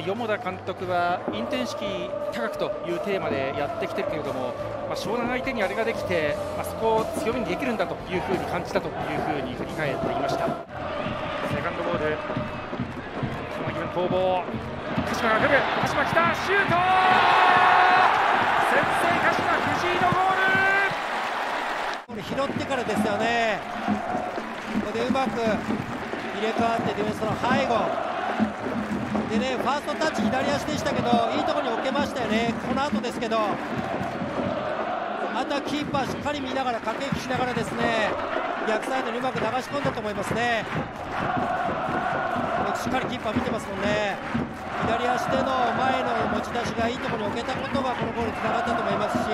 四方田監督はインテンシティ高くというテーマでやってきてるけれども、湘南相手にあれができて、そこを強みにできるんだというふうに感じたというふうに振り返っていました。セカンドボール、球際の攻防、鹿島が来る、鹿島来た、シュート、先制鹿島、藤井のゴール。これ拾ってからですよね。ここでうまく入れ替わってディフェンスの背後でね、ファーストタッチ左足でしたけど、いいところに置けましたよね。この後ですけど、あとはキーパーしっかり見ながら、駆け引きしながらですね、逆サイドにうまく流し込んだと思いますね。しっかりキーパー見てますもんね。左足での前の持ち出しがいいところに置けたことがこのゴールにつながったと思いますし、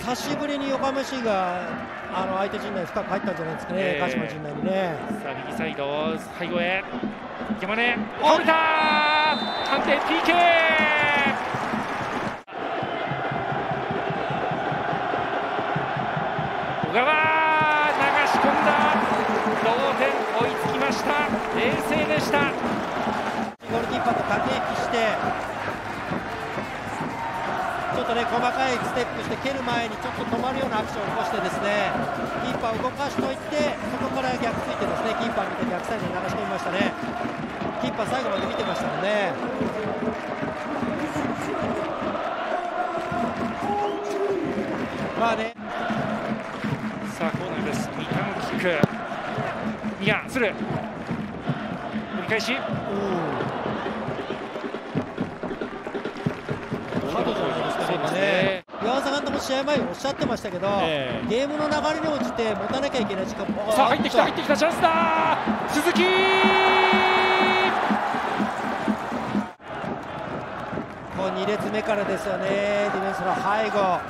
久しぶりに横浜市が相手陣内深く入ったんじゃないですかね、鹿島陣内にね。さあ右サイド背後へ山根、折れた、判定 PK。 小川流し込んだ、同点追いつきました。冷静でした。ゴールキーパーと駆け引きして細かいステップして蹴る前にちょっと止まるようなアクションを起こしてですね、キーパーを動かしておいて、そこから逆ついてですね、キーパーに逆サイドに流し込みましたね。キーパー最後まで見てましたもんね。まあね、さあコーナーです。三田のキック、ニアする、折り返し、試合前におっしゃってましたけど、ゲームの流れに応じて持たなきゃいけない時間も、さあ入ってきた、入ってきた、チャンスだ、鈴木、もう2列目からですよね、ディフェンスの背後、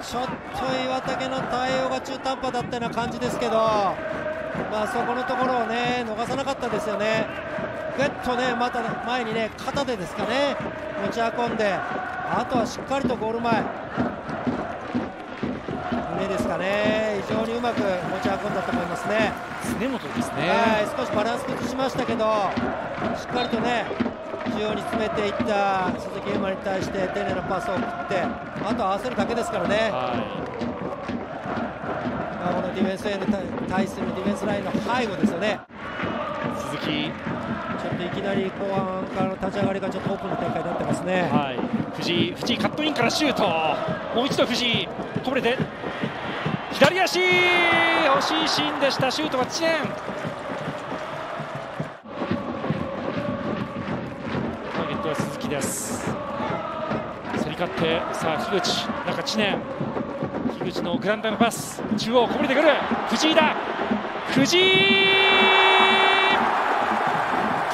ちょっと岩竹の対応が中途半端だったような感じですけど、そこのところをね、逃さなかったですよね。ぐっとね、また前にね、肩でですかね、持ち運んで、あとはしっかりとゴール前、胸ですかね、非常にうまく持ち運んだと思いますね。常本ですね。少しバランス崩しましたけど、しっかりとね、中央に詰めていった鈴木優真に対して丁寧なパスを送って、あとは合わせるだけですからね。このディフェンスへの対するディフェンスラインの背後ですよね。鈴木、ちょっといきなり後半からの立ち上がりがちょっとオープンの展開になってますね。藤井、藤井カットインからシュート、もう一度藤井、こぼれて左足、惜しいシーンでした。シュートは知念。ターゲットは鈴木です。競り勝って、さあ樋口、中知念、樋口のグランダのパス、中央こぼれてくる、藤井だ、藤井、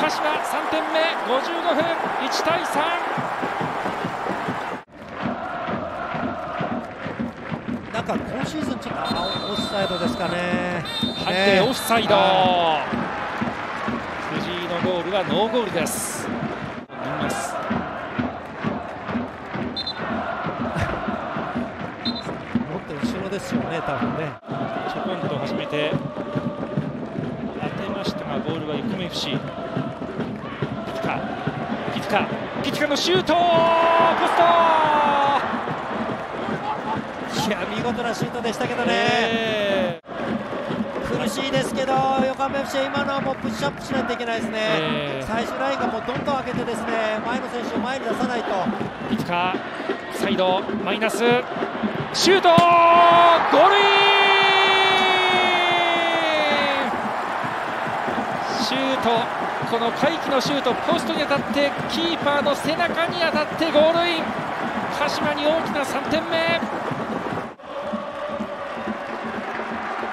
鹿島3点目、55分、1対3。なんか今シーズンちょっとオフサイドですかね。オフサイド。藤井のゴールはノーゴールです。もっと後ろですよね、多分ね。チョコンと始めて当てましたが、ボールは横目 FC。キツカのシュート、ポスト、いや見事なシュートでしたけどね、苦しいですけど、横浜 FC 今のはもうプッシュアップしないといけないですね、最終ラインがもうどんどん上げてですね、前の選手を前に出さないと。キツカサイドマイナスシュート、ゴールイン、シュート、この怪奇のシュート、ポストに当たってキーパーの背中に当たってゴールイン、鹿島に大きな3点目。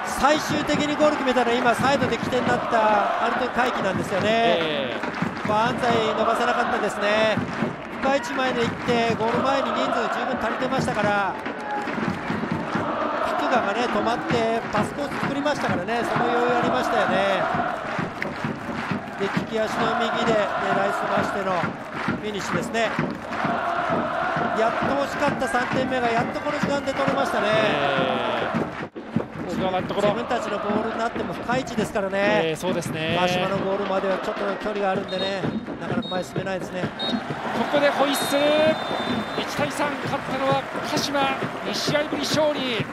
最終的にゴール決めたのは今サイドで起点になったアルト怪奇なんですよね。安西伸ばせなかったですね。深い位置前で行ってゴール前に人数十分足りてましたから、キックがね止まってパスコース作りましたからね、その余裕ありましたよね。で利き足の右でライス回してのフィニッシュですね。やっと惜しかった3点目がやっとこの時間で取れましたね。要なところ、自分たちのボールになっても深い位置ですからね、川島のゴールまではちょっと距離があるんでね、なかなか前進めないですね。ここでホイッスル、1対3、勝ったのは鹿島、2試合ぶり勝利。